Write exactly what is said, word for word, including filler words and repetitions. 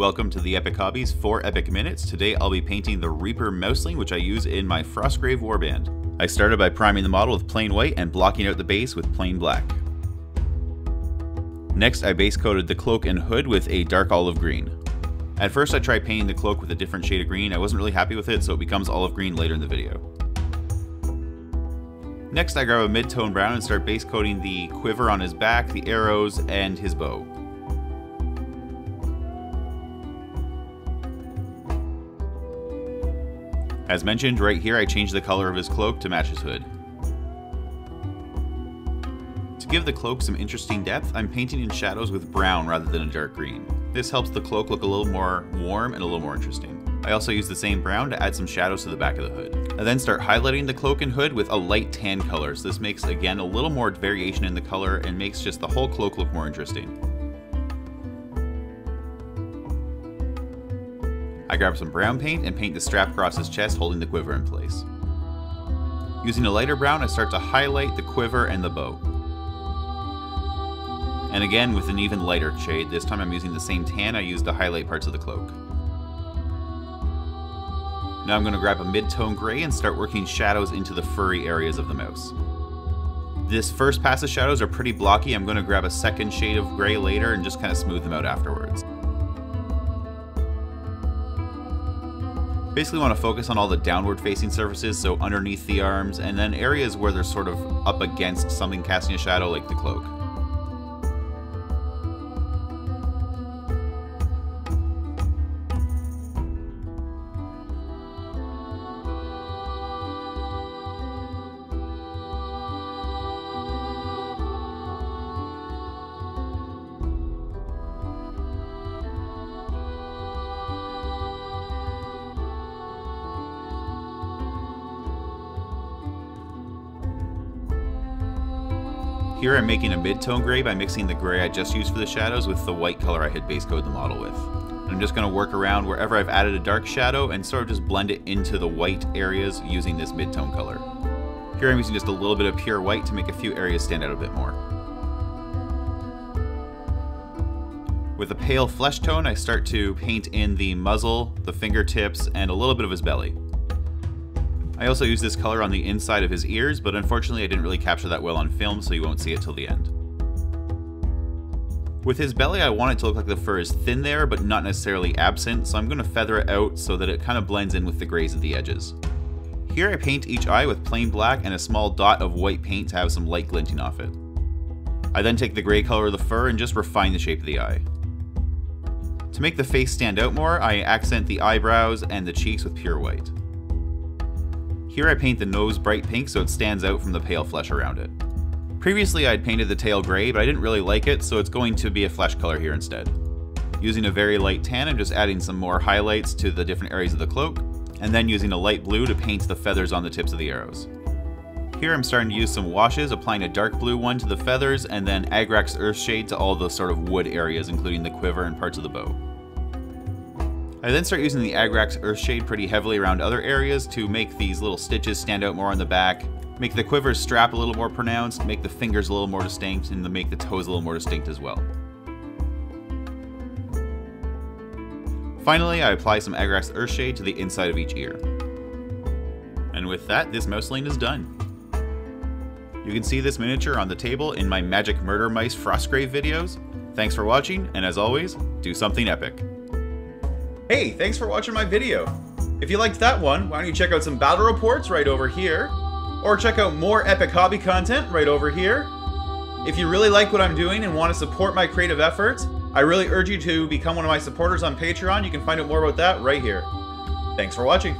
Welcome to the Epic Hobbies four Epic Minutes. Today I'll be painting the Reaper Mousling, which I use in my Frostgrave Warband. I started by priming the model with plain white and blocking out the base with plain black. Next I base coated the cloak and hood with a dark olive green. At first I tried painting the cloak with a different shade of green. I wasn't really happy with it, so it becomes olive green later in the video. Next I grab a mid-tone brown and start base coating the quiver on his back, the arrows, and his bow. As mentioned, right here I changed the color of his cloak to match his hood. To give the cloak some interesting depth, I'm painting in shadows with brown rather than a dark green. This helps the cloak look a little more warm and a little more interesting. I also use the same brown to add some shadows to the back of the hood. I then start highlighting the cloak and hood with a light tan color, so this makes again a little more variation in the color and makes just the whole cloak look more interesting. I grab some brown paint and paint the strap across his chest, holding the quiver in place. Using a lighter brown, I start to highlight the quiver and the bow. And again with an even lighter shade, this time I'm using the same tan I used to highlight parts of the cloak. Now I'm going to grab a mid-tone gray and start working shadows into the furry areas of the mouse. This first pass of shadows are pretty blocky. I'm going to grab a second shade of gray later and just kind of smooth them out afterwards. Basically want to focus on all the downward facing surfaces, so underneath the arms, and then areas where they're sort of up against something casting a shadow, like the cloak. Here I'm making a mid-tone gray by mixing the gray I just used for the shadows with the white color I had base coated the model with. And I'm just going to work around wherever I've added a dark shadow and sort of just blend it into the white areas using this mid-tone color. Here I'm using just a little bit of pure white to make a few areas stand out a bit more. With a pale flesh tone, I start to paint in the muzzle, the fingertips, and a little bit of his belly. I also use this color on the inside of his ears, but unfortunately I didn't really capture that well on film, so you won't see it till the end. With his belly, I want it to look like the fur is thin there, but not necessarily absent, so I'm going to feather it out so that it kind of blends in with the grays at the edges. Here I paint each eye with plain black and a small dot of white paint to have some light glinting off it. I then take the gray color of the fur and just refine the shape of the eye. To make the face stand out more, I accent the eyebrows and the cheeks with pure white. Here I paint the nose bright pink so it stands out from the pale flesh around it. Previously I'd painted the tail gray, but I didn't really like it, so it's going to be a flesh color here instead. Using a very light tan, I'm just adding some more highlights to the different areas of the cloak, and then using a light blue to paint the feathers on the tips of the arrows. Here I'm starting to use some washes, applying a dark blue one to the feathers, and then Agrax Earthshade to all the sort of wood areas, including the quiver and parts of the bow. I then start using the Agrax Earthshade pretty heavily around other areas to make these little stitches stand out more on the back, make the quiver's strap a little more pronounced, make the fingers a little more distinct, and make the toes a little more distinct as well. Finally, I apply some Agrax Earthshade to the inside of each ear. And with that, this Mouseling is done. You can see this miniature on the table in my Magic Murder Mice Frostgrave videos. Thanks for watching, and as always, do something epic. Hey, thanks for watching my video. If you liked that one, why don't you check out some battle reports right over here, or check out more Epic Hobby content right over here. If you really like what I'm doing and want to support my creative efforts, I really urge you to become one of my supporters on Patreon. You can find out more about that right here. Thanks for watching.